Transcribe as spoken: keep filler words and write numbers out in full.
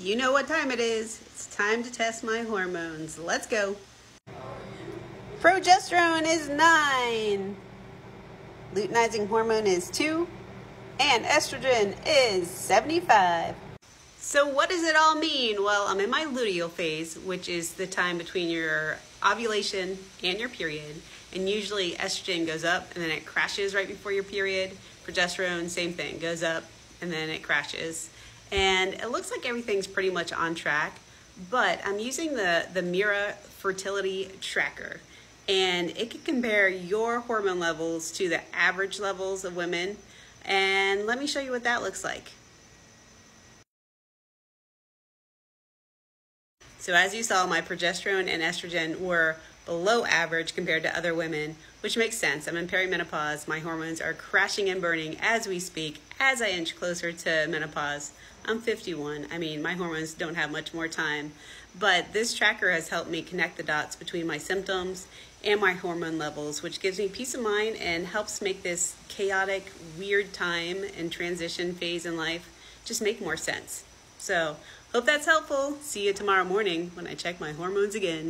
You know what time it is. It's time to test my hormones. Let's go. Progesterone is nine. Luteinizing hormone is two. And estrogen is seventy-five. So what does it all mean? Well, I'm in my luteal phase, which is the time between your ovulation and your period. And usually estrogen goes up and then it crashes right before your period. Progesterone, same thing, goes up and then it crashes. And it looks like everything's pretty much on track, but I'm using the, the Mira Fertility Tracker, and it can compare your hormone levels to the average levels of women. And let me show you what that looks like. So as you saw, my progesterone and estrogen were below average compared to other women, which makes sense. I'm in perimenopause. My hormones are crashing and burning as we speak, as I inch closer to menopause. I'm fifty-one. I mean, my hormones don't have much more time, but this tracker has helped me connect the dots between my symptoms and my hormone levels, which gives me peace of mind and helps make this chaotic, weird time and transition phase in life just make more sense. So, hope that's helpful. See you tomorrow morning when I check my hormones again.